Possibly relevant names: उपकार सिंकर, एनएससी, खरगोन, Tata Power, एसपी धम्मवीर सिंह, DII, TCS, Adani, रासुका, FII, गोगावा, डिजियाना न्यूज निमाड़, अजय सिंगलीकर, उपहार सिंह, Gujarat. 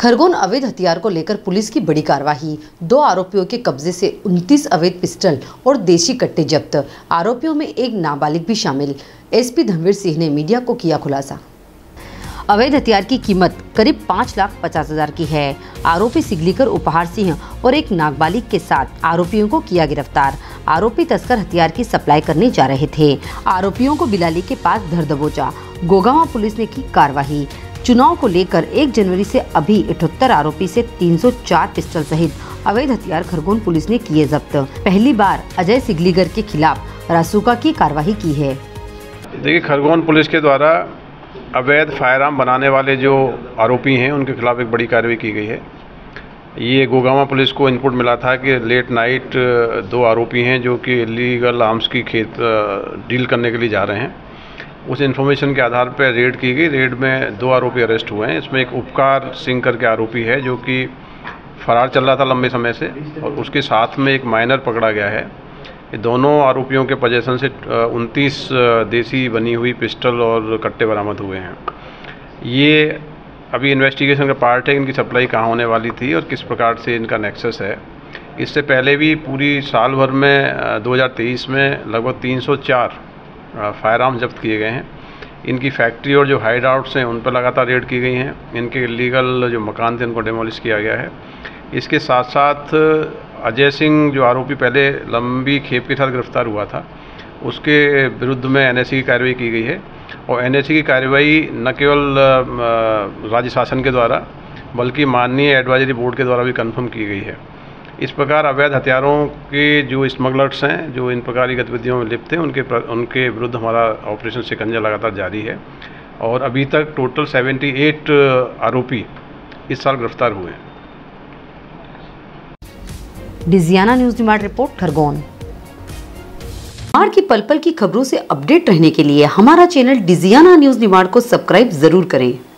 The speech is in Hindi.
खरगोन अवैध हथियार को लेकर पुलिस की बड़ी कार्रवाई। 2 आरोपियों के कब्जे से 29 अवैध पिस्टल और देशी कट्टे जब्त। आरोपियों में एक नाबालिग भी शामिल। एसपी धम्मवीर सिंह ने मीडिया को किया खुलासा। अवैध हथियार की कीमत करीब 5,50,000 की है। आरोपी सिंगलीकर, उपहार सिंह और एक नाबालिग के साथ आरोपियों को किया गिरफ्तार। आरोपी तस्कर हथियार की सप्लाई करने जा रहे थे। आरोपियों को बिलाली के पास धर दबोचा। गोगावा पुलिस ने की कार्रवाई। चुनाव को लेकर 1 जनवरी से अभी 78 आरोपी से 304 पिस्टल सहित अवैध हथियार खरगोन पुलिस ने किए जब्त। पहली बार अजय सिंगलीकर के खिलाफ रासुका की कार्रवाई की है। देखिए, खरगोन पुलिस के द्वारा अवैध फायरआर्म बनाने वाले जो आरोपी हैं उनके खिलाफ एक बड़ी कार्रवाई की गई है। ये गोगावा पुलिस को इनपुट मिला था कि लेट नाइट 2 आरोपी हैं जो कि इलीगल आर्म्स की डील करने के लिए जा रहे हैं। उस इन्फॉर्मेशन के आधार पर रेड की गई। रेड में 2 आरोपी अरेस्ट हुए हैं। इसमें एक उपकार सिंकर के आरोपी है जो कि फरार चल रहा था लंबे समय से, और उसके साथ में एक माइनर पकड़ा गया है। ये दोनों आरोपियों के पोजेसन से 29 देसी बनी हुई पिस्टल और कट्टे बरामद हुए हैं। ये अभी इन्वेस्टिगेशन का पार्ट है। इनकी सप्लाई कहाँ होने वाली थी और किस प्रकार से इनका नेक्सस है। इससे पहले भी पूरी साल भर में 2023 में लगभग 304 फायरआर्म जब्त किए गए हैं। इनकी फैक्ट्री और जो हाइड आउट्स हैं उन पर लगातार रेड की गई हैं। इनके इलीगल जो मकान थे उनको डिमोलिश किया गया है। इसके साथ साथ अजय सिंह जो आरोपी पहले लंबी खेप के साथ गिरफ्तार हुआ था, उसके विरुद्ध में एनएससी की कार्रवाई की गई है। और एनएससी की कार्रवाई न केवल राज्य शासन के द्वारा बल्कि माननीय एडवाइजरी बोर्ड के द्वारा भी कन्फर्म की गई है। इस प्रकार अवैध हथियारों के जो स्मगलर्स हैं, जो इन प्रकार की गतिविधियों में लिप्त हैं, उनके विरुद्ध हमारा ऑपरेशन शिकंजा लगातार जारी है। और अभी तक टोटल 78 आरोपी इस साल गिरफ्तार हुए हैं। डिजियाना न्यूज निमाड़ report, खरगोन। निमाड़ की पल पल की खबरों से अपडेट रहने के लिए हमारा चैनल डिजियाना न्यूज निमाड़ को सब्सक्राइब जरूर करें।